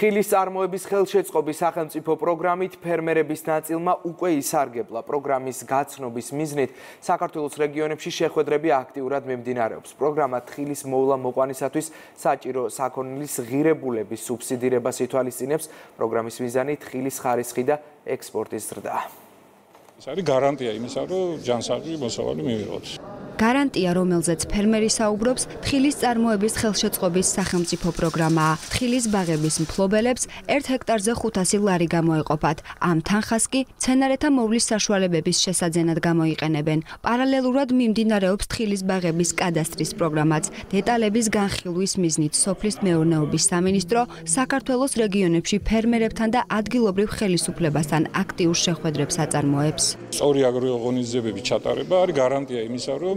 ხილის წარმოების ხელშეწყობის სახელმწიფო პროგრამით ფერმერების ნაწილმა უკვე ისარგებლა. პროგრამის გაცნობის მიზნით საქართველოს რეგიონებში შეხვედრები აქტიურად მიმდინარეობს. პროგრამა ხილის მოვლა მოყვანისათვის საჭირო საქონლის ღირებულების სუბსიდირებას ითვალისწინებს. პროგრამის მიზანი ხილის ხარისხი და ექსპორტის ზრდა. ეს არის გარანტია იმისა, რომ ჯანსაღი მოსავალი მივიღოთ. Гарантия რომელზეც ფერმერი საუბრობს, თხილის წარმოების ხელშეწყობის სახელმწიფო პროგრამაა. თხილის ბაღების მფლობელებს 1 ჰექტარზე 500 ლარი გამოეყოფათ. ამ თანხას კი მცენარეთა მოვლის საშუალებების შესაძენად გამოიყენებენ. პარალელურად მიმდინარეობს თხილის ბაღების კადასტრის პროგრამაც. დეტალების განხილვის მიზნით სოფლის მეურნეობის სამინისტრო საქართველოს რეგიონებში ფერმერებთან და ადგილობრივ ხელისუფლებასთან აქტიურ შეხვედრებს აწარმოებს. სწორი აგროღონიზებების ჩატარება არის გარანტია იმისა, რომ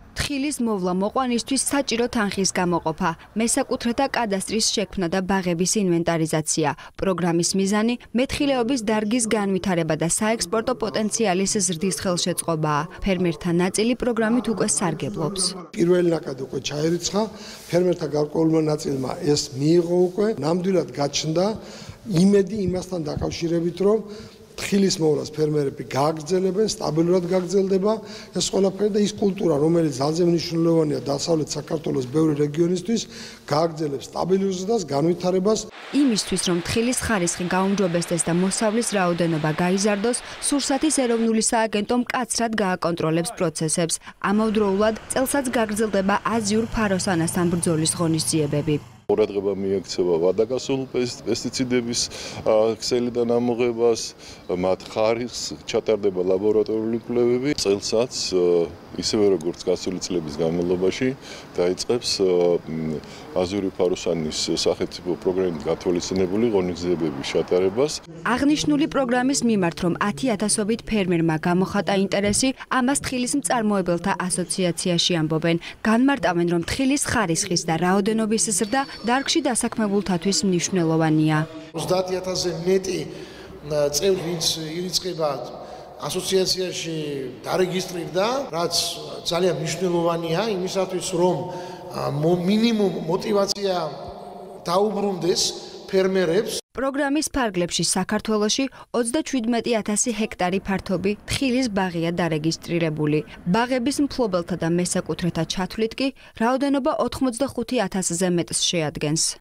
ხილის მოვლა მოყვანისთვის საჭირო თანხის გამოყოფა, მესაკუთრეთა კადასტრის შექმნა და ბაღების ინვენტარიზაცია. პროგრამის მიზანი მეთხილეობის დარგის განვითარება და საექსპორტო პოტენციალის ზრდის ხელშეწყობაა. ფერმერთა ნაწილი პროგრამით უკვე სარგებლობს. პირველი ნაკადი უკვე ჩაირიცხა, ფერმერთა გარკვეულმა ნაწილმა ეს მიიღო უკვე, ნამდვილად გაჩნდა იმედი იმასთან დაკავშირებით, რომ ხილის მოვლას ფერმერები გააგრძელებენ, სტაბილურად გააგრძელდება ეს ყველაფერი და ის კულტურა, რომელიც ძალზე მნიშვნელოვანია დასავლეთ საქართველოს ბევრი რეგიონისთვის, გააგრძელებს სტაბილურობას, განვითარებას. იმისთვის, რომ ხილის ხარისხი გაუმჯობესდეს და მოსავლის რაოდენობა გაიზარდოს, სურსათის ეროვნული სააგენტო მკაცრად გააკონტროლებს პროცესებს. ამავდროულად, წელსაც გააგრძელდება აზიურ ფაროსანასთან ბრძოლის ღონისძიებები. ყურადღება მიექცევა ვადაგასულ პესტიციდების ქსელიდან ამოღებას, მათ ხარისხს ჩატარდება ლაბორატორიული კვლევები. წელსაც ისევე როგორც გასული წლების განმავლობაში დაიწყებს აზიური ფაროსანის სახელმწიფო პროგრამით გათვალისწინებული ღონისძიებების ჩატარებას. აღნიშნული პროგრამის მიმართ რომ 10,000-ობით ფერმერმა გამოხატა ინტერესი, ამას თხილის მწარმოებელთა ასოციაციაში ამბობენ. განმარტავენ რომ თხილის ხარისხის და რაოდენობის ზრდა დარგში დასაქმებულთათვის მნიშვნელოვანია. 30,000-ზე მეტი წევრი ვინც ირიცხება ასოციაციაში დარეგისტრირდა, რაც ძალიან მნიშვნელოვანია იმისათვის, რომ მინიმუმ мотивация დაუბრუნდეს ფერმერებს. პროგრამის ფარგლებში საქართველოში 37,000 ჰექტარი ფართობი თხილის ბაღია დარეგისტრირებული. ბაღების მფლობელთა და მესაკუთრეთა ჩათვლით კი რაოდენობა 85,000-ზე მეტს შეადგენს.